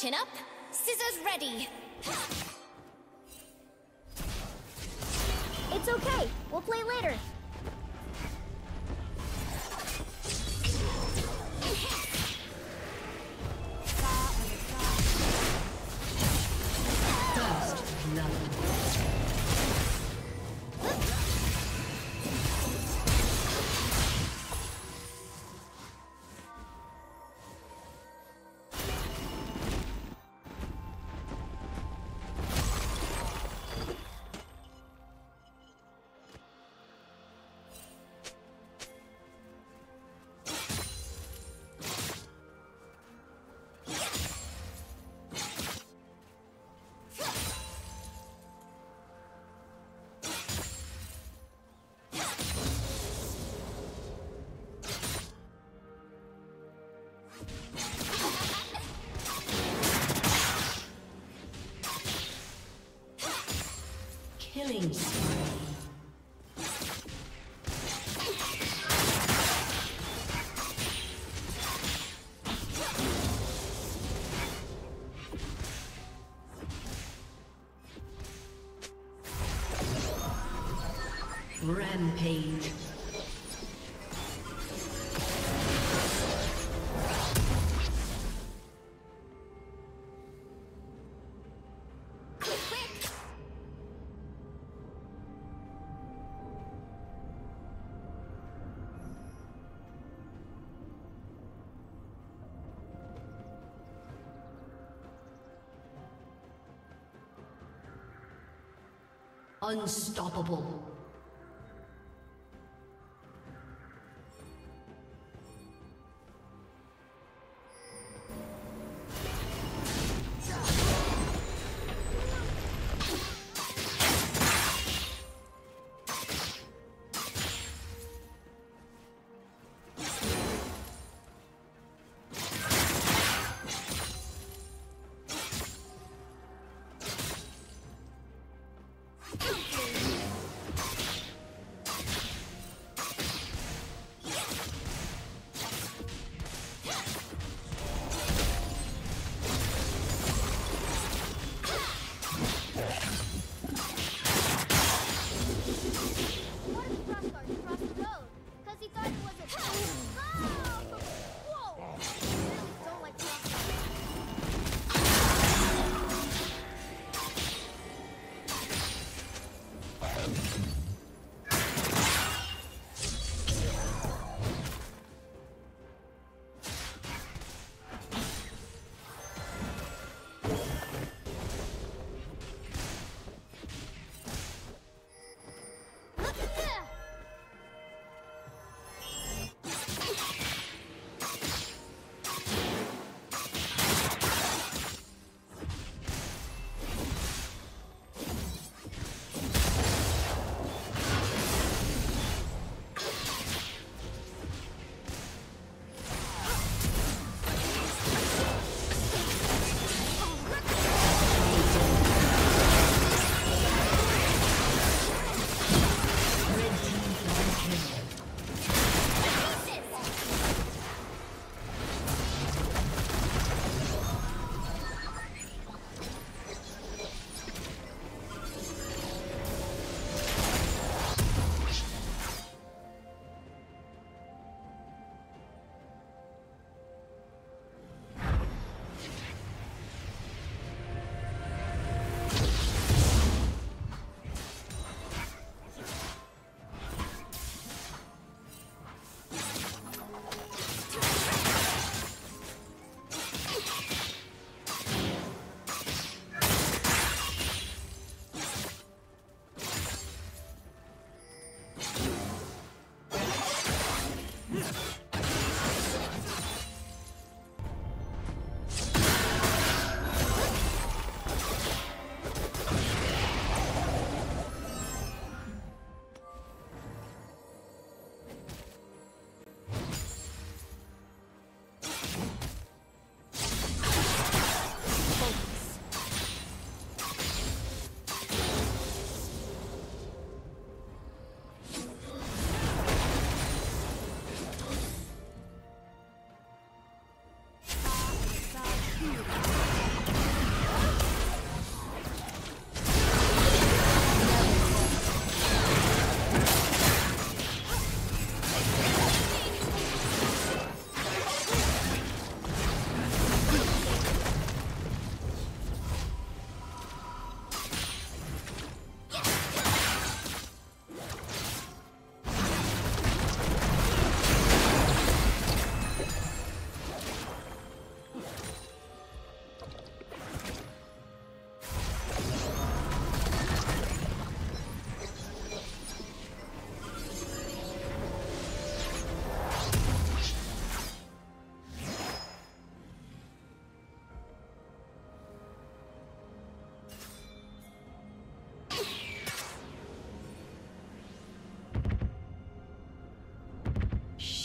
Chin up, scissors ready. It's okay, we'll play later. Killing spree. Rampage. Unstoppable.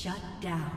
Shut down.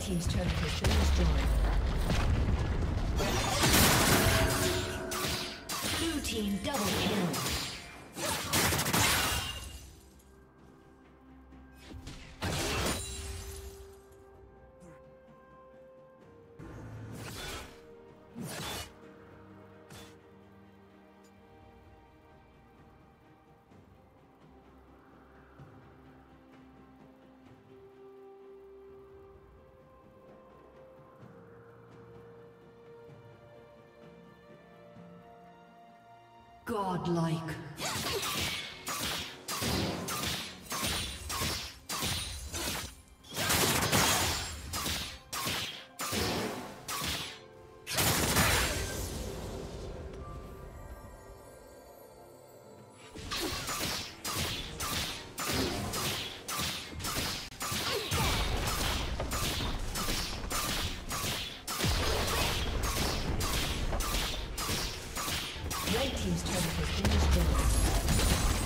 Team's turn to show us joy. Blue team double kill. Godlike. Red team's turret has been destroyed.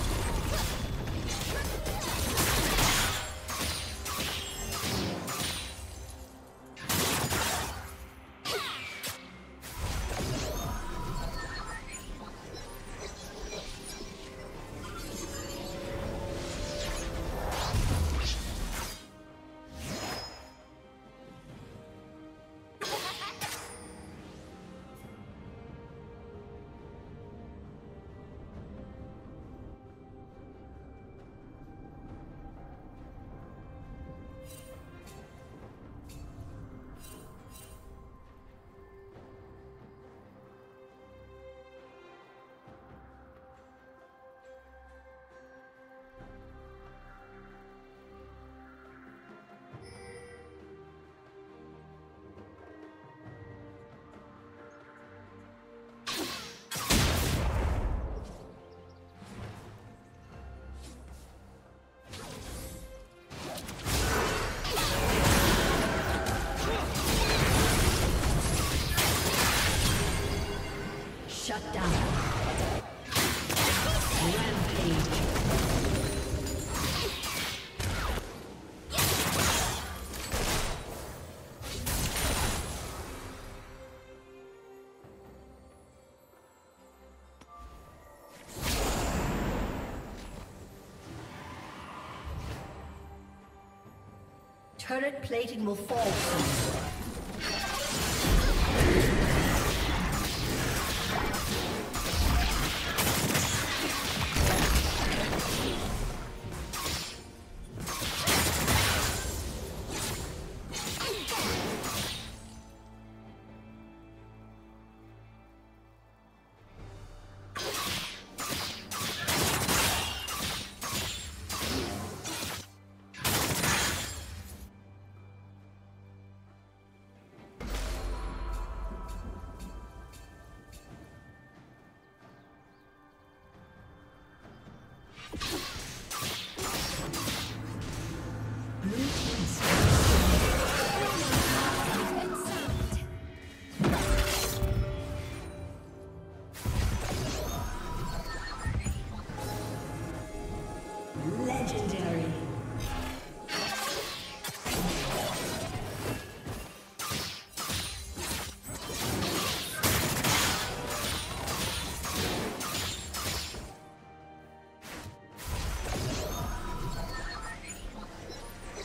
Turret plating will fall soon.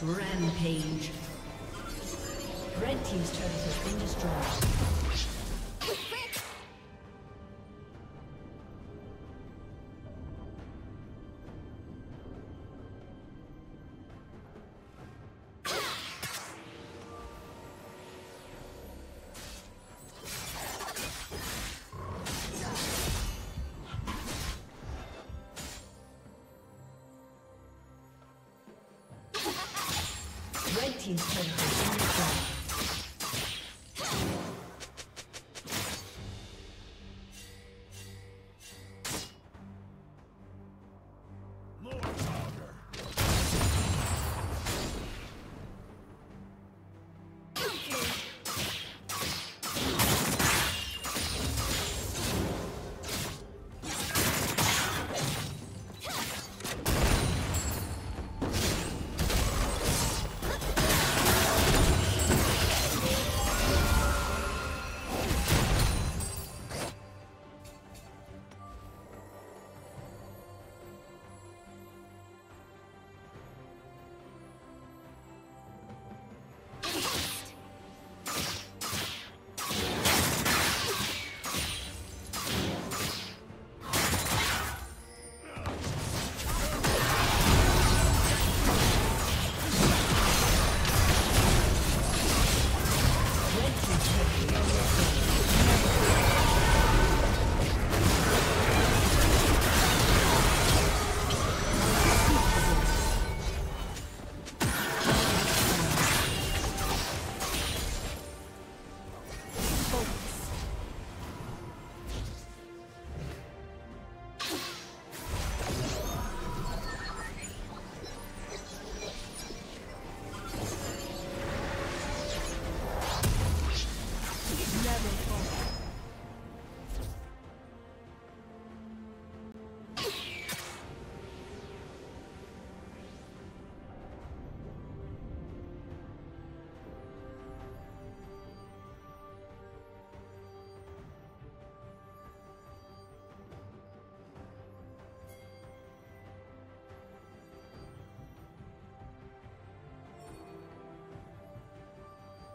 Rampage. Red team's turret has been destroyed. Team's turret has been destroyed.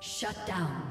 Shut down.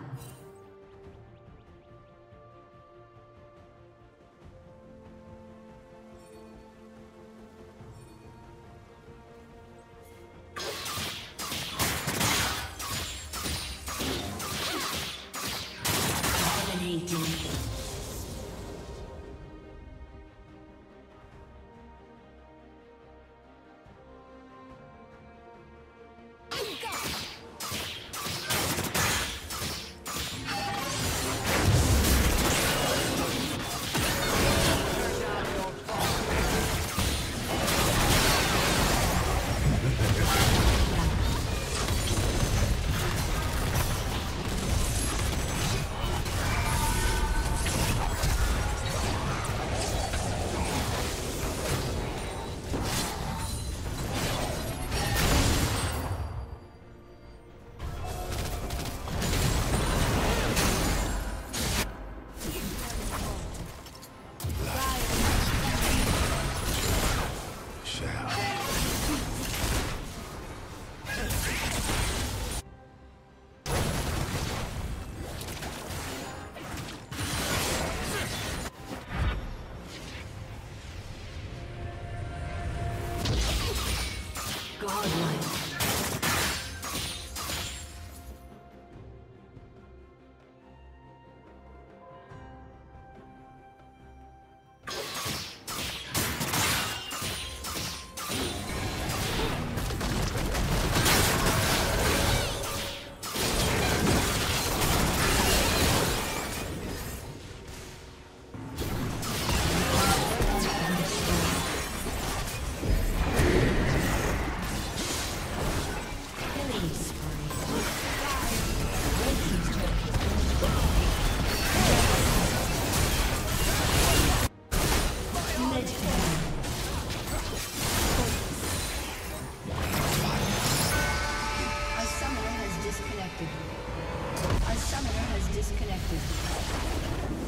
A summoner has disconnected.